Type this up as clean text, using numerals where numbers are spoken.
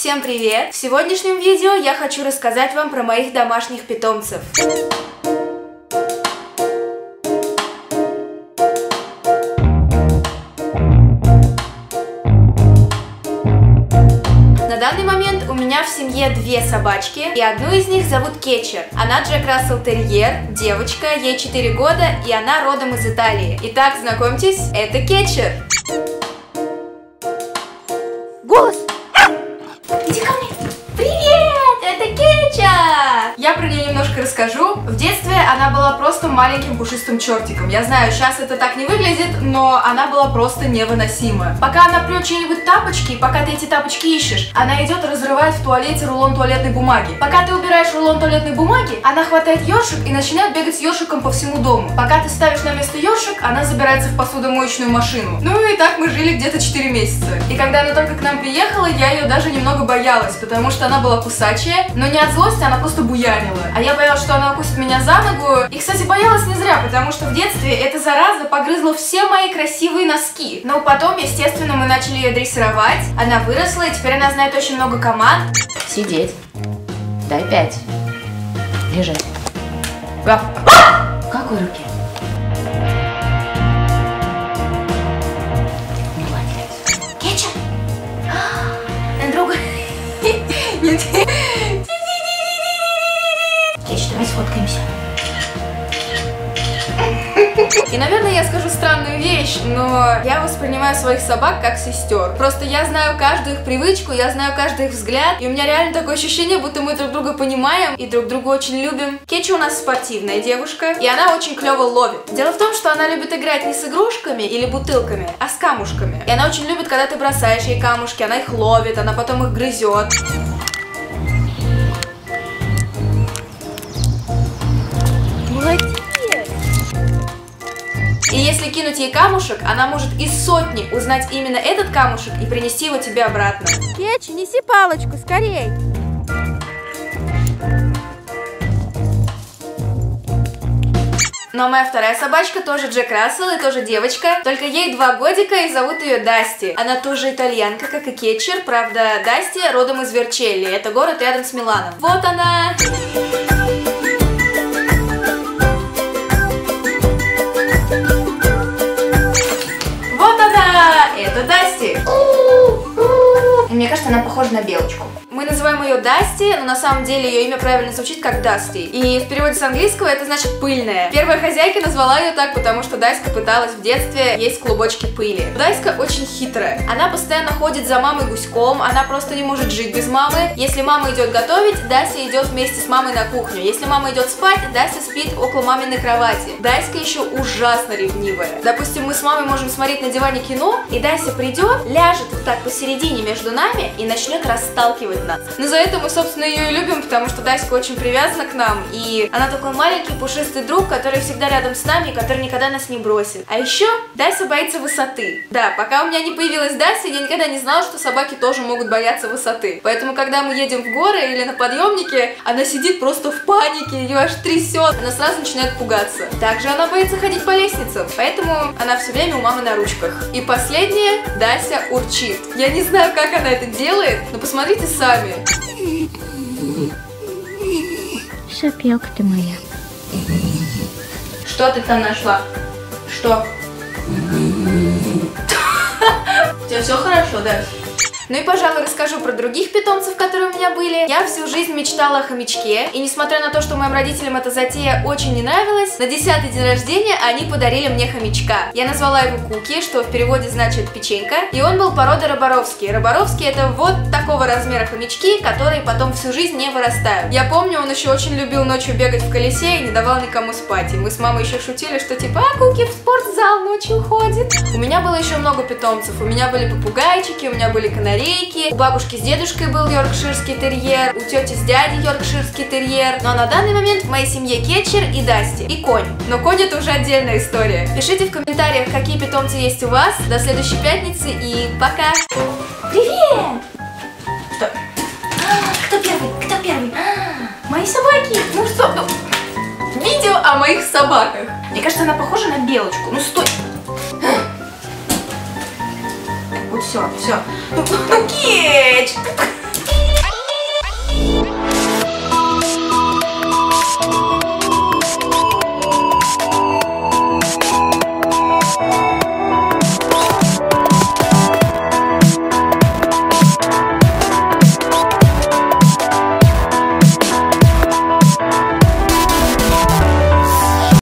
Всем привет! В сегодняшнем видео я хочу рассказать вам про моих домашних питомцев. На данный момент у меня в семье две собачки, и одну из них зовут Кетчер. Она Джек Рассел-терьер, девочка, ей 4 года, и она родом из Италии. Итак, знакомьтесь, это Кетчер. Голос! Иди ко мне! Привет! Это Кетчер! Я про нее немножко расскажу. В детстве она была просто маленьким пушистым чертиком. Я знаю, сейчас это так не выглядит, но она была просто невыносимая. Пока она прет чьи-нибудь тапочки, пока ты эти тапочки ищешь, она идет разрывает в туалете рулон туалетной бумаги. Пока ты убираешь рулон туалетной бумаги, она хватает ёршик и начинает бегать с ёршиком по всему дому. Пока ты ставишь на место ёршик, она забирается в посудомоечную машину. Ну и так мы жили где-то 4 месяца. И когда она только к нам приехала, я ее даже немного боялась, потому что она была кусачая, но не от злости, она просто буянила. А я боялась, что она укусит меня за ногу. И, кстати, боялась не зря, потому что в детстве эта зараза погрызла все мои красивые носки. Но потом, естественно, мы начали ее дрессировать. Она выросла, и теперь она знает очень много команд. Сидеть. Дай 5. Лежать. Гав. В какой руке? Молодец. Кетчер? На друга. Нет. Кетчер, давай сфоткаемся. И, наверное, я скажу странную вещь, но я воспринимаю своих собак как сестер. Просто я знаю каждую их привычку, я знаю каждый их взгляд, и у меня реально такое ощущение, будто мы друг друга понимаем и друг друга очень любим. Кетчер у нас спортивная девушка, и она очень клево ловит. Дело в том, что она любит играть не с игрушками или бутылками, а с камушками. И она очень любит, когда ты бросаешь ей камушки, она их ловит, она потом их грызет. И если кинуть ей камушек, она может из сотни узнать именно этот камушек и принести его тебе обратно. Кетчер, неси палочку, скорей! Но моя вторая собачка тоже Джек Рассел и тоже девочка, только ей 2 годика и зовут ее Дасти. Она тоже итальянка, как и Кетчер, правда, Дасти родом из Верчелли, это город рядом с Миланом. Вот она! Это Дасти. Мне кажется, она похожа на белочку. Мы называем ее Дасти, но на самом деле ее имя правильно звучит как Дасти. И в переводе с английского это значит пыльная. Первая хозяйка назвала ее так, потому что Даська пыталась в детстве есть клубочки пыли. Даська очень хитрая. Она постоянно ходит за мамой гуськом, она просто не может жить без мамы. Если мама идет готовить, Дасти идет вместе с мамой на кухню. Если мама идет спать, Дасти спит около маминой кровати. Даська еще ужасно ревнивая. Допустим, мы с мамой можем смотреть на диване кино, и Дасти придет, ляжет вот так посередине между нами и начнет расталкивать. Но за это мы, собственно, ее и любим, потому что Даська очень привязана к нам, и она такой маленький пушистый друг, который всегда рядом с нами, который никогда нас не бросит. А еще Дася боится высоты. Да, пока у меня не появилась Дася, я никогда не знала, что собаки тоже могут бояться высоты. Поэтому, когда мы едем в горы или на подъемнике, она сидит просто в панике, ее аж трясет, она сразу начинает пугаться. Также она боится ходить по лестницам, поэтому она все время у мамы на ручках. И последнее, Дася урчит. Я не знаю, как она это делает, но посмотрите сами. Шапелка ты моя. Что ты там нашла? Что? У тебя все хорошо, да? Ну и, пожалуй, расскажу про других питомцев, которые у меня были. Я всю жизнь мечтала о хомячке, и несмотря на то, что моим родителям эта затея очень не нравилась, на 10-й день рождения они подарили мне хомячка. Я назвала его Куки, что в переводе значит печенька, и он был породы Роборовский. Роборовский — это вот такого размера хомячки, которые потом всю жизнь не вырастают. Я помню, он еще очень любил ночью бегать в колесе и не давал никому спать. И мы с мамой еще шутили, что типа, а Куки в спортзал ночью ходит. У меня было еще много питомцев. У меня были попугайчики, у меня были канарейки. У бабушки с дедушкой был йоркширский терьер, у тети с дядей йоркширский терьер. Ну а на данный момент в моей семье Кетчер и Дасти, и конь. Но конь — это уже отдельная история. Пишите в комментариях, какие питомцы есть у вас. До следующей пятницы и пока! Привет! Что? Кто первый? Кто первый? Мои собаки! Ну что? Видео о моих собаках. Мне кажется, она похожа на белочку. Ну стой! Все, все. Ну, Кетчер!